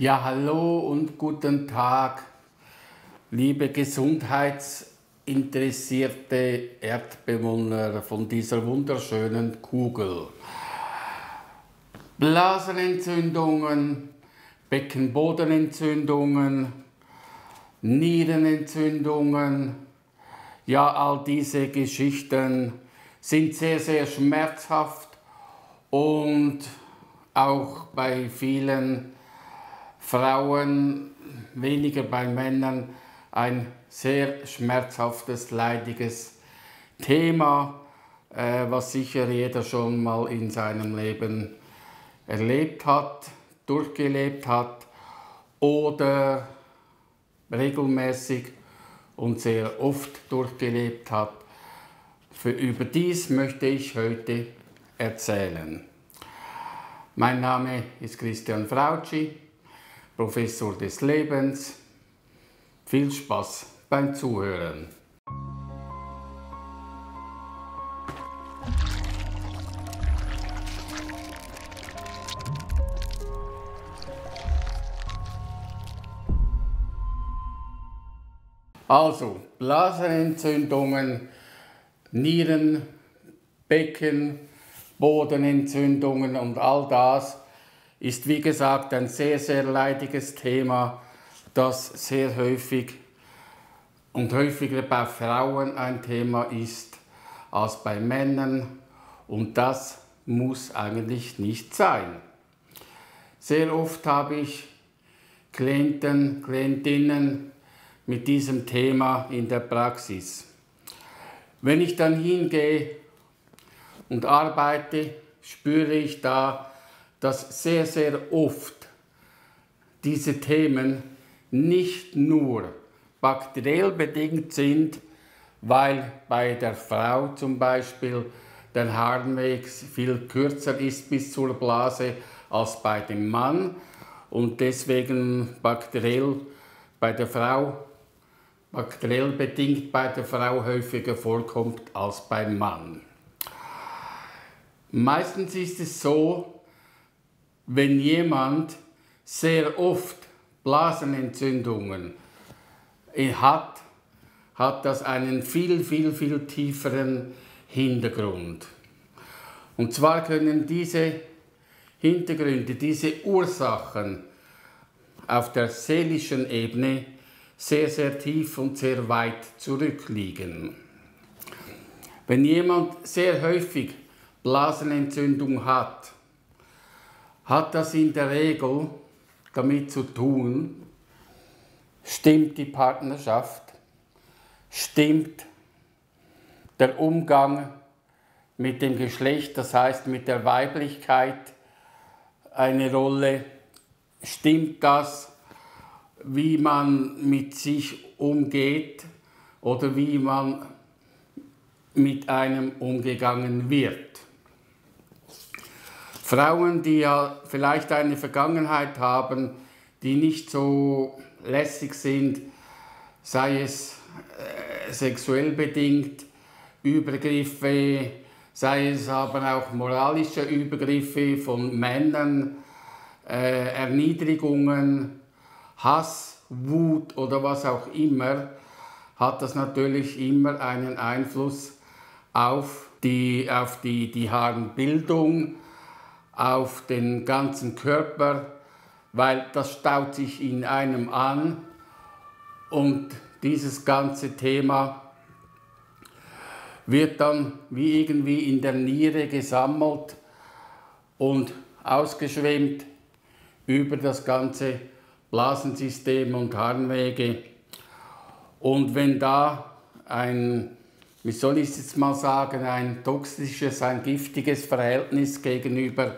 Ja, hallo und guten Tag, liebe gesundheitsinteressierte Erdbewohner von dieser wunderschönen Kugel. Blasenentzündungen, Beckenbodenentzündungen, Nierenentzündungen, ja, all diese Geschichten sind sehr, sehr schmerzhaft und auch bei vielen Frauen, weniger bei Männern, ein sehr schmerzhaftes, leidiges Thema, was sicher jeder schon mal in seinem Leben erlebt hat, durchgelebt hat oder regelmäßig und sehr oft durchgelebt hat. Über dies möchte ich heute erzählen. Mein Name ist Christian Frautschi, Professor des Lebens. Viel Spaß beim Zuhören. Also, Blasenentzündungen, Nieren, Becken, Bodenentzündungen und all das ist, wie gesagt, ein sehr, sehr leidiges Thema, das sehr häufig und häufiger bei Frauen ein Thema ist als bei Männern. Und das muss eigentlich nicht sein. Sehr oft habe ich Klienten, Klientinnen mit diesem Thema in der Praxis. Wenn ich dann hingehe und arbeite, spüre ich da, dass sehr, sehr oft diese Themen nicht nur bakteriell bedingt sind, weil bei der Frau zum Beispiel der Harnweg viel kürzer ist bis zur Blase als bei dem Mann und deswegen bakteriell bedingt bei der Frau häufiger vorkommt als beim Mann. Meistens ist es so, wenn jemand sehr oft Blasenentzündungen hat, hat das einen viel, viel, viel tieferen Hintergrund. Und zwar können diese Hintergründe, diese Ursachen auf der seelischen Ebene sehr, sehr tief und sehr weit zurückliegen. Wenn jemand sehr häufig Blasenentzündung hat, hat das in der Regel damit zu tun, stimmt die Partnerschaft, stimmt der Umgang mit dem Geschlecht, das heißt mit der Weiblichkeit, eine Rolle, stimmt das, wie man mit sich umgeht oder wie man mit einem umgegangen wird. Frauen, die ja vielleicht eine Vergangenheit haben, die nicht so lässig sind, sei es sexuell bedingt, Übergriffe, sei es aber auch moralische Übergriffe von Männern, Erniedrigungen, Hass, Wut oder was auch immer, hat das natürlich immer einen Einfluss auf die Harnbildung, auf den ganzen Körper, weil das staut sich in einem an und dieses ganze Thema wird dann wie irgendwie in der Niere gesammelt und ausgeschwemmt über das ganze Blasensystem und Harnwege. Und wenn da ein, wie soll ich jetzt mal sagen, ein toxisches, ein giftiges Verhältnis gegenüber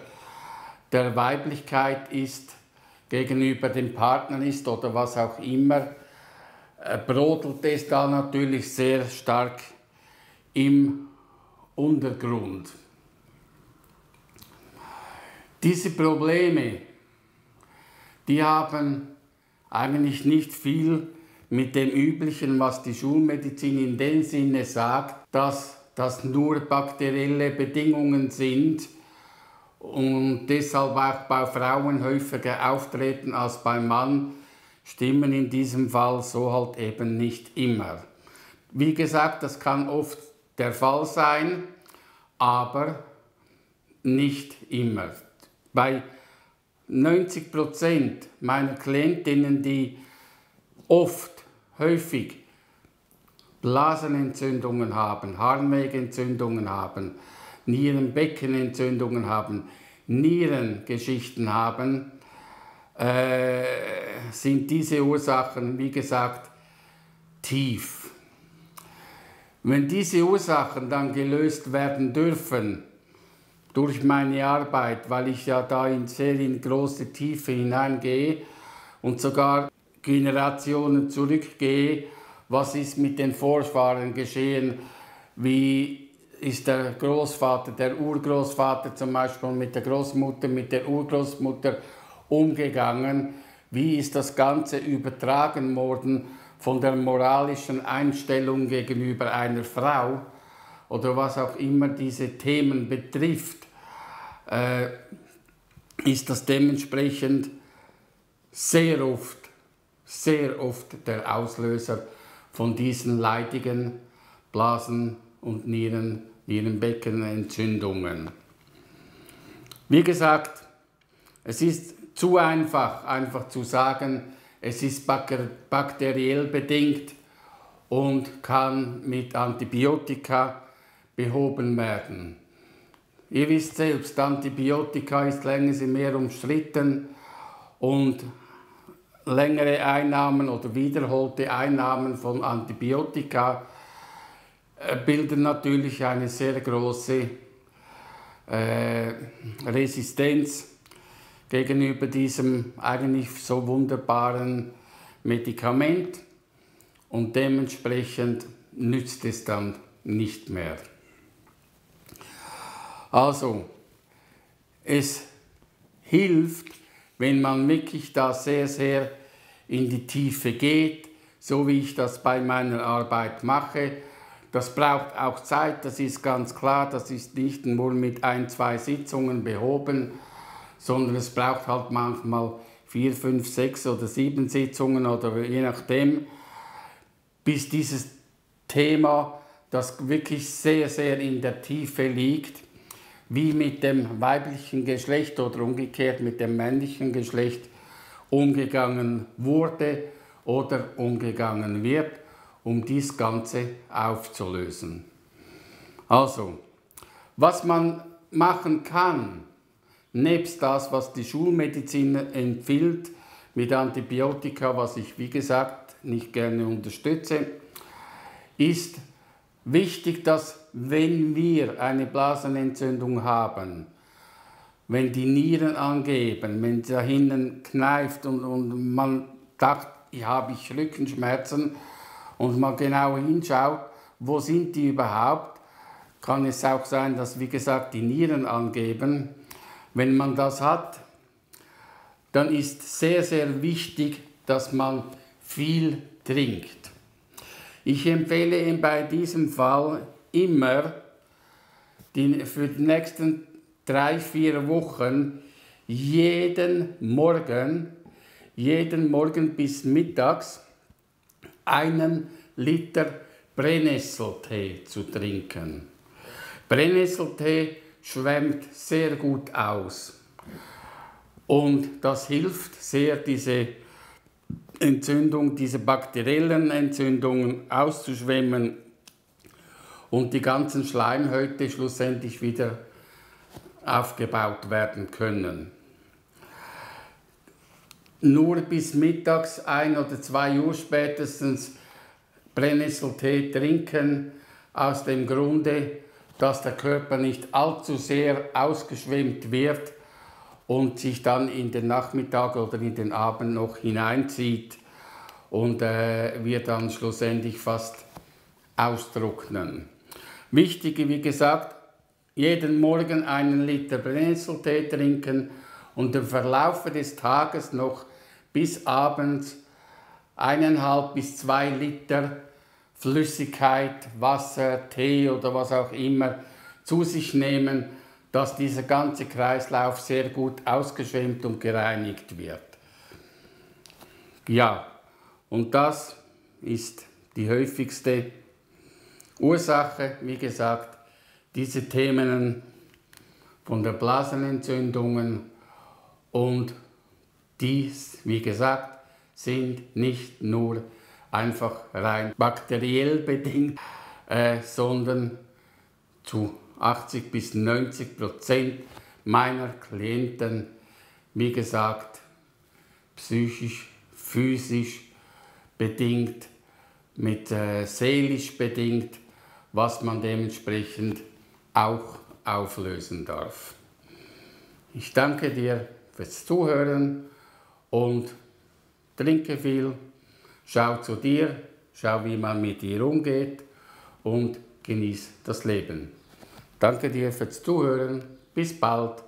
der Weiblichkeit ist, gegenüber dem Partner ist oder was auch immer, brodelt es da natürlich sehr stark im Untergrund. Diese Probleme, die haben eigentlich nicht viel mit dem Üblichen, was die Schulmedizin in dem Sinne sagt, dass das nur bakterielle Bedingungen sind und deshalb auch bei Frauen häufiger auftreten als beim Mann, stimmen in diesem Fall so halt eben nicht immer. Wie gesagt, das kann oft der Fall sein, aber nicht immer. Bei 90% meiner Klientinnen, die häufig Blasenentzündungen haben, Harnwegenentzündungen haben, Nierenbeckenentzündungen haben, Nierengeschichten haben, sind diese Ursachen, wie gesagt, tief. Wenn diese Ursachen dann gelöst werden dürfen durch meine Arbeit, weil ich ja da in sehr große Tiefe hineingehe und sogar Generationen zurückgehe, was ist mit den Vorfahren geschehen, wie ist der Großvater, der Urgroßvater zum Beispiel mit der Großmutter, mit der Urgroßmutter umgegangen, wie ist das Ganze übertragen worden von der moralischen Einstellung gegenüber einer Frau oder was auch immer diese Themen betrifft, ist das dementsprechend sehr oft der Auslöser von diesen leidigen Blasen- und Nierenbeckenentzündungen. Wie gesagt, es ist zu einfach, einfach zu sagen, es ist bakteriell bedingt und kann mit Antibiotika behoben werden. Ihr wisst selbst, Antibiotika ist länger und mehr umstritten und längere Einnahmen oder wiederholte Einnahmen von Antibiotika bilden natürlich eine sehr große Resistenz gegenüber diesem eigentlich so wunderbaren Medikament und dementsprechend nützt es dann nicht mehr. Also, es hilft, wenn man wirklich da sehr, sehr in die Tiefe geht, so wie ich das bei meiner Arbeit mache. Das braucht auch Zeit, das ist ganz klar, das ist nicht nur mit 1, 2 Sitzungen behoben, sondern es braucht halt manchmal 4, 5, 6 oder 7 Sitzungen oder je nachdem, bis dieses Thema, das wirklich sehr, sehr in der Tiefe liegt, wie mit dem weiblichen Geschlecht oder umgekehrt mit dem männlichen Geschlecht umgegangen wurde oder umgegangen wird, um dies Ganze aufzulösen. Also, was man machen kann, nebst das, was die Schulmedizin empfiehlt, mit Antibiotika, was ich wie gesagt nicht gerne unterstütze, ist wichtig, dass wenn wir eine Blasenentzündung haben, wenn die Nieren angeben, wenn da hinten kneift und man dacht, habe ich Rückenschmerzen und man genau hinschaut, wo sind die überhaupt, kann es auch sein, dass wie gesagt die Nieren angeben. Wenn man das hat, dann ist sehr, sehr wichtig, dass man viel trinkt. Ich empfehle bei diesem Fall immer für die nächsten 3, 4 Wochen jeden Morgen bis mittags 1 Liter Brennnesseltee zu trinken. Brennnesseltee schwemmt sehr gut aus und das hilft sehr, diese Entzündung, diese bakteriellen Entzündungen auszuschwemmen und die ganzen Schleimhäute schlussendlich wieder aufgebaut werden können. Nur bis mittags 1 oder 2 Uhr spätestens Brennnesseltee trinken, aus dem Grunde, dass der Körper nicht allzu sehr ausgeschwemmt wird und sich dann in den Nachmittag oder in den Abend noch hineinzieht und wir dann schlussendlich fast austrocknen. Wichtig, wie gesagt, jeden Morgen 1 Liter Brennnesseltee trinken und im Verlauf des Tages noch bis abends 1,5 bis 2 Liter Flüssigkeit, Wasser, Tee oder was auch immer zu sich nehmen, dass dieser ganze Kreislauf sehr gut ausgeschwemmt und gereinigt wird. Ja, und das ist die häufigste Ursache, wie gesagt, diese Themen von der Blasenentzündungen, und dies, wie gesagt, sind nicht nur einfach rein bakteriell bedingt, sondern zu 80 bis 90% meiner Klienten, wie gesagt, psychisch, physisch bedingt, mit seelisch bedingt, was man dementsprechend auch auflösen darf. Ich danke dir fürs Zuhören und trinke viel, schau zu dir, schau, wie man mit dir umgeht und genieß das Leben. Danke dir fürs Zuhören, bis bald,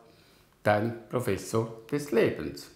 dein Professor des Lebens.